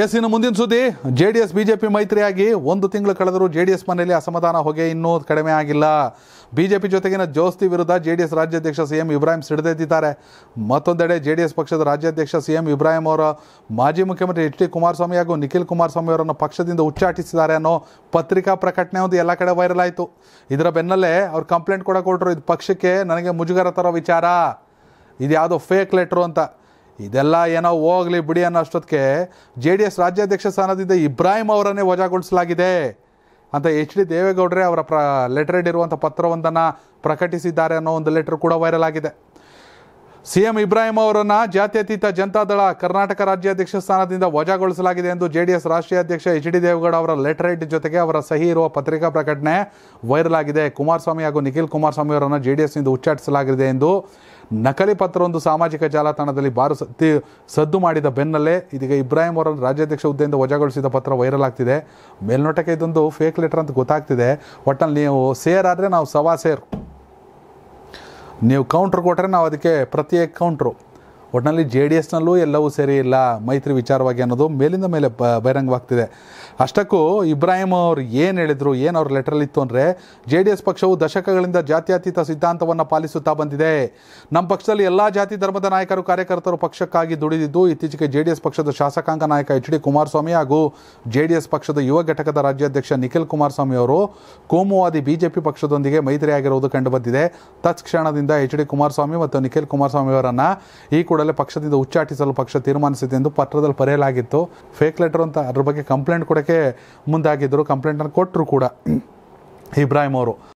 S ಇನ್ನು ಮುಂದಿನ ಸುದ್ದಿ ಜೆಡಿಎಸ್ ಬಿಜೆಪಿ ಮೈತ್ರಿಯಾಗಿ ಒಂದು ತಿಂಗಳು ಕಳೆದರೂ ಜೆಡಿಎಸ್ ಮನೆಯಲ್ಲಿ ಅಸಮಾಧಾನ ಹೊಗೆ ಇನ್ನೂ ಕಡಿಮೆ ಆಗಿಲ್ಲ. ಬಿಜೆಪಿ ಜೊತೆಗಿನ ಜೋಸ್ತಿ ವಿರುದ್ಧ ಜೆಡಿಎಸ್ ರಾಜ್ಯಾಧ್ಯಕ್ಷ ಸಿ.ಎಂ. ಇಬ್ರಾಹಿಂ ಸಿಡಿದೆದ್ದಿದ್ದಾರೆ. ಮತ್ತೊಂದೆಡೆ ಜೆಡಿಎಸ್ ಪಕ್ಷದ ರಾಜ್ಯಾಧ್ಯಕ್ಷ ಸಿ.ಎಂ. ಇಬ್ರಾಹಿಂ ಅವರ ಮಾಜಿ ಮುಖ್ಯಮಂತ್ರಿ ಎಚ್.ಡಿ. ಕುಮಾರಸ್ವಾಮಿ ಹಾಗೂ ನಿಖಿಲ್ ಕುಮಾರಸ್ವಾಮಿ ಅವರನ್ನು ಪಕ್ಷದಿಂದ ಉಚ್ಚಾಟಿಸಿದ್ದಾರೆ ಅನ್ನೋ ಪತ್ರಿಕಾ ಪ್ರಕಟಣೆ ಒಂದು ಎಲ್ಲ ಕಡೆ ವೈರಲ್ ಆಯಿತು. ಇದರ ಬೆನ್ನಲ್ಲೇ ಅವರು ಕಂಪ್ಲೇಂಟ್ ಕೂಡ ಕೊಟ್ಟರು, ಇದು ಪಕ್ಷಕ್ಕೆ ನನಗೆ ಮುಜುಗರ ತರೋ ವಿಚಾರ, ಇದು ಯಾವುದೋ ಫೇಕ್ ಲೆಟ್ರು ಅಂತ. ಇದೆಲ್ಲ ಏನೋ ಹೋಗಲಿ ಬಿಡಿ ಅನ್ನೋ ಅಷ್ಟೊತ್ತಿಗೆ ಜೆ ಡಿ ಎಸ್ ರಾಜ್ಯಾಧ್ಯಕ್ಷ ಸ್ಥಾನದಿಂದ ಇಬ್ರಾಹಿಂ ಅವರನ್ನೇ ವಜಾಗೊಳಿಸಲಾಗಿದೆ ಅಂತ ಎಚ್ ಡಿ ದೇವೇಗೌಡರೇ ಅವರ ಲೆಟರ್ ಇರುವಂಥ ಪತ್ರವೊಂದನ್ನು ಪ್ರಕಟಿಸಿದ್ದಾರೆ ಅನ್ನೋ ಒಂದು ಲೆಟ್ರ್ ಕೂಡ ವೈರಲ್ ಆಗಿದೆ. ಸಿ.ಎಂ. ಇಬ್ರಾಹಿಂ ಅವರನ್ನು ಜಾತ್ಯತೀತ ಜನತಾದಳ ಕರ್ನಾಟಕ ರಾಜ್ಯಾಧ್ಯಕ್ಷ ಸ್ಥಾನದಿಂದ ವಜಾಗೊಳಿಸಲಾಗಿದೆ ಎಂದು ಜೆ ಡಿ ಎಸ್ ರಾಷ್ಟ್ರೀಯ ಅಧ್ಯಕ್ಷ ಎಚ್ ಡಿ ದೇವೇಗೌಡ ಅವರ ಲೆಟರ್ ಹೆಡ್ ಜೊತೆಗೆ ಅವರ ಸಹಿ ಇರುವ ಪತ್ರಿಕಾ ಪ್ರಕಟಣೆ ವೈರಲ್ ಆಗಿದೆ. ಕುಮಾರಸ್ವಾಮಿ ಹಾಗೂ ನಿಖಿಲ್ ಕುಮಾರಸ್ವಾಮಿ ಅವರನ್ನು ಜೆ ಡಿ ಎಸ್ನಿಂದ ಉಚ್ಚಾಟಿಸಲಾಗಿದೆ ಎಂದು ನಕಲಿ ಪತ್ರವೊಂದು ಸಾಮಾಜಿಕ ಜಾಲತಾಣದಲ್ಲಿ ಸದ್ದು ಮಾಡಿದ ಬೆನ್ನಲ್ಲೇ ಇದೀಗ ಇಬ್ರಾಹಿಂ ಅವರನ್ನು ರಾಜ್ಯಾಧ್ಯಕ್ಷ ಹುದ್ದೆಯಿಂದ ವಜಾಗೊಳಿಸಿದ ಪತ್ರ ವೈರಲ್ ಆಗ್ತಿದೆ. ಮೇಲ್ನೋಟಕ್ಕೆ ಇದೊಂದು ಫೇಕ್ ಲೆಟರ್ ಅಂತ ಗೊತ್ತಾಗ್ತಿದೆ. ಒಟ್ಟಲ್ಲಿ ನೀವು ಸೇರಾದರೆ ನಾವು ಸವಾ ಸೇರು, ನೀವು ಕೌಂಟ್ರ್ ಕೊಟ್ಟರೆ ನಾವು ಅದಕ್ಕೆ ಪ್ರತ್ಯೇಕ ಕೌಂಟ್ರು. ಒಟ್ಟಿನಲ್ಲಿ ಜೆ ಡಿ ಎಸ್ನಲ್ಲೂ ಎಲ್ಲವೂ ಸರಿ ಇಲ್ಲ ಮೈತ್ರಿ ವಿಚಾರವಾಗಿ ಅನ್ನೋದು ಮೇಲಿಂದ ಮೇಲೆ ಬಹಿರಂಗವಾಗ್ತಿದೆ. ಅಷ್ಟಕ್ಕೂ ಇಬ್ರಾಹಿಂ ಅವರು ಏನು ಹೇಳಿದರು, ಏನು ಅವ್ರ ಲೆಟ್ರಲ್ಲಿತ್ತು ಅಂದರೆ, ಜೆ ಡಿ ಎಸ್ ಪಕ್ಷವು ದಶಕಗಳಿಂದ ಜಾತ್ಯತೀತ ಸಿದ್ಧಾಂತವನ್ನು ಪಾಲಿಸುತ್ತಾ ಬಂದಿದೆ. ನಮ್ಮ ಪಕ್ಷದಲ್ಲಿ ಎಲ್ಲ ಜಾತಿ ಧರ್ಮದ ನಾಯಕರು ಕಾರ್ಯಕರ್ತರು ಪಕ್ಷಕ್ಕಾಗಿ ದುಡಿದಿದ್ದು, ಇತ್ತೀಚೆಗೆ ಜೆ ಡಿ ಎಸ್ ಪಕ್ಷದ ಶಾಸಕಾಂಗ ನಾಯಕ ಎಚ್ ಡಿ ಕುಮಾರಸ್ವಾಮಿ ಹಾಗೂ ಜೆ ಡಿ ಎಸ್ ಪಕ್ಷದ ಯುವ ಘಟಕದ ರಾಜ್ಯಾಧ್ಯಕ್ಷ ನಿಖಿಲ್ ಕುಮಾರಸ್ವಾಮಿ ಅವರು ಕೋಮುವಾದಿ ಬಿಜೆಪಿ ಪಕ್ಷದೊಂದಿಗೆ ಮೈತ್ರಿಯಾಗಿರುವುದು ಕಂಡುಬಂದಿದೆ. ತತ್ಕ್ಷಣದಿಂದ ಎಚ್ ಡಿ ಕುಮಾರಸ್ವಾಮಿ ಮತ್ತು ನಿಖಿಲ್ ಕುಮಾರಸ್ವಾಮಿ ಅವರನ್ನು ಈ ಕೂಡಲೇ ಪಕ್ಷದಿಂದ ಉಚ್ಚಾಟಿಸಲು ಪಕ್ಷ ತೀರ್ಮಾನಿಸಿದೆ ಎಂದು ಪತ್ರದಲ್ಲಿ ಬರೆಯಲಾಗಿತ್ತು. ಫೇಕ್ ಲೆಟರ್ ಅಂತ ಅದ್ರ ಬಗ್ಗೆ ಕಂಪ್ಲೇಂಟ್ ಕೊಡೋಕ್ಕೆ ಮುಂದಾಗಿದ್ದರು, ಕಂಪ್ಲೇಂಟನ್ನು ಕೊಟ್ಟರು ಕೂಡ ಇಬ್ರಾಹಿಂ ಅವರು.